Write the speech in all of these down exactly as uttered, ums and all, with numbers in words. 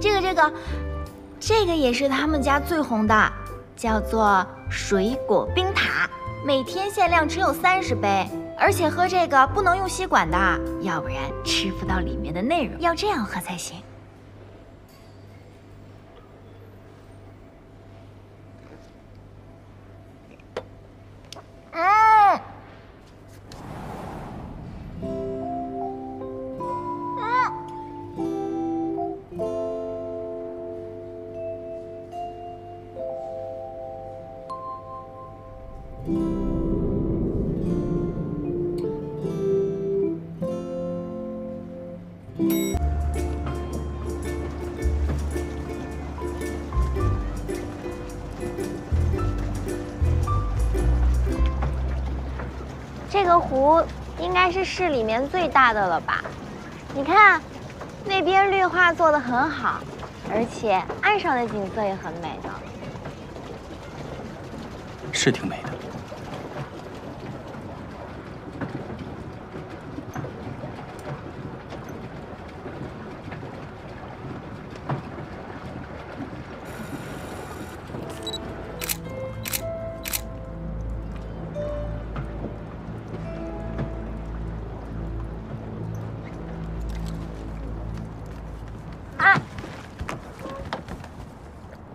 这个这个，这个也是他们家最红的，叫做水果冰塔，每天限量只有三十杯，而且喝这个不能用吸管的，要不然吃不到里面的内容，要这样喝才行。 这个湖应该是市里面最大的了吧？你看，那边绿化做得很好，而且岸上的景色也很美呢。是挺美的。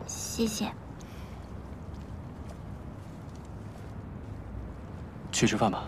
谢谢。去吃饭吧。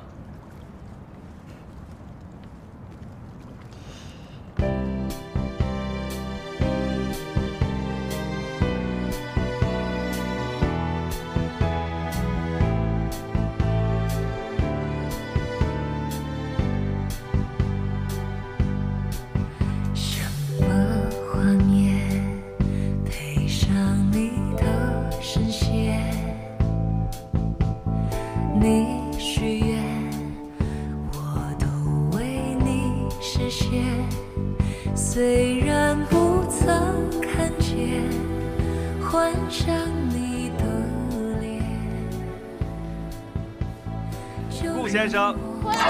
顾先生，欢迎光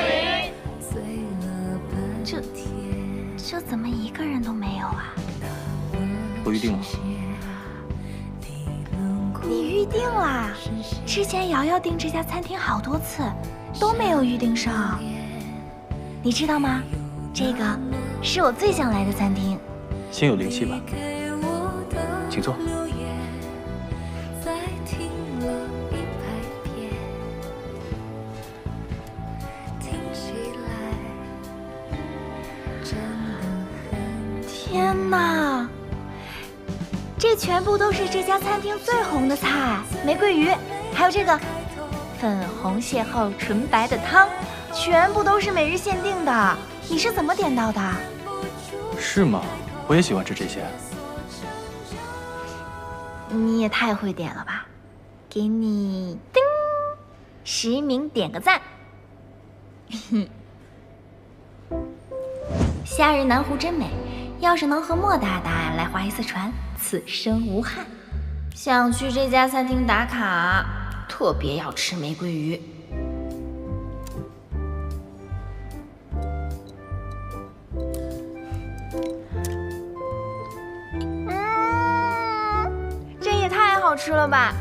临。这这怎么一个人都没有啊？我预定了。你预定啦？之前瑶瑶订这家餐厅好多次，都没有预定上。你知道吗？这个是我最想来的餐厅。心有灵犀吧，请坐。 天哪，这全部都是这家餐厅最红的菜：玫瑰鱼，还有这个粉红蟹后纯白的汤，全部都是每日限定的。你是怎么点到的？是吗？我也喜欢吃这些。你也太会点了吧！给你叮，实名点个赞。夏日南湖真美。 要是能和莫大大来划一次船，此生无憾。想去这家餐厅打卡，特别要吃玫瑰鱼。嗯，这也太好吃了吧！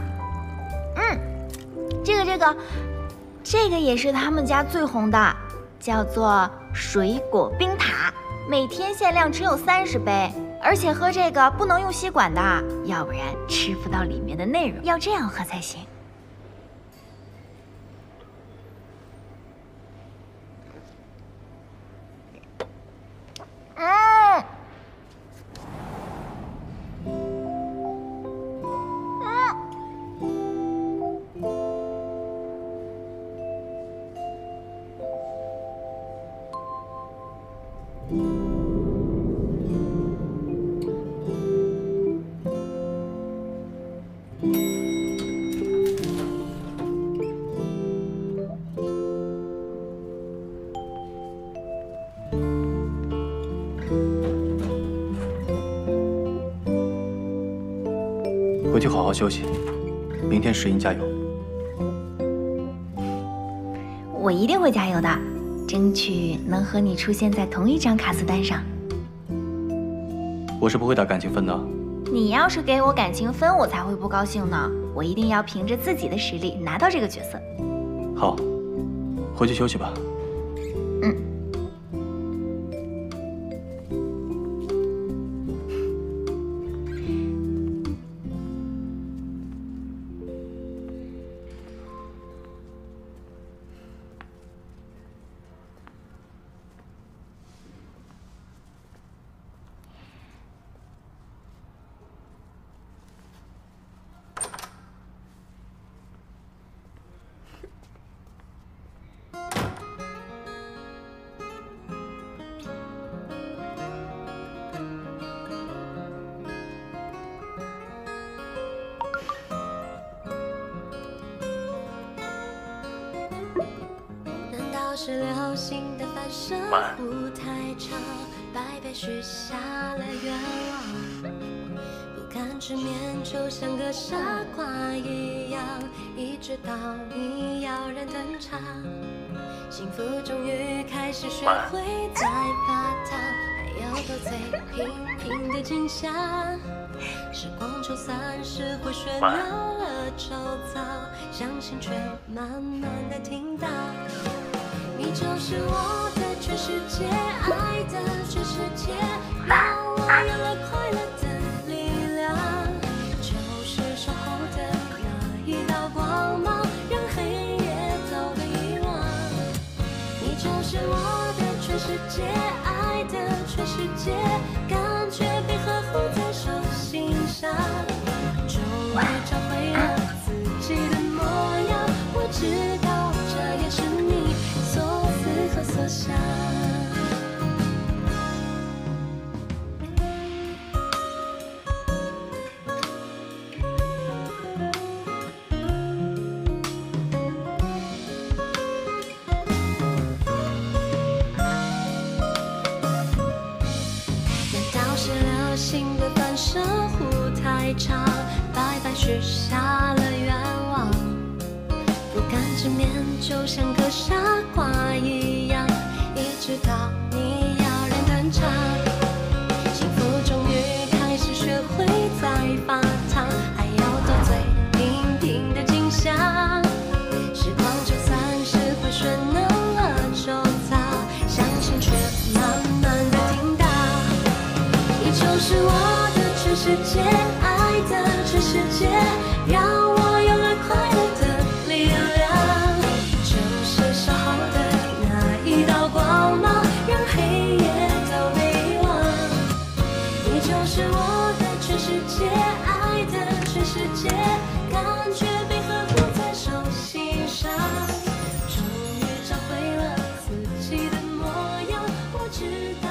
嗯，这个这个，这个也是他们家最红的，叫做水果冰塔。 每天限量只有三十杯，而且喝这个不能用吸管的，要不然吃不到里面的内容，要这样喝才行。嗯，嗯。 回去好好休息，明天石英加油。我一定会加油的，争取能和你出现在同一张卡斯单上。我是不会打感情分的。你要是给我感情分，我才会不高兴呢。我一定要凭着自己的实力拿到这个角色。好，回去休息吧。嗯。慢。慢。 你就是我的全世界，爱的全世界，让我有了快乐的力量。就是守候的那一道光芒，让黑夜都被遗忘。你就是我的全世界，爱的全世界，感觉被呵护在手心上，终于找回了自己的模样。我知道这也是你。 所思和所想。难道是流星的反射弧太长，白白许下了愿望？不敢直面，就像个傻瓜。 一样，一直到你要人登场，幸福终于开始学会再发烫，还要斗嘴频频的惊吓，时光就算是会喧闹了周遭，伤心却慢慢的听到，你就是我的全世界，爱的全世界，让我有了快乐的力量。 感觉被呵护在手心上，终于找回了自己的模样。我知道。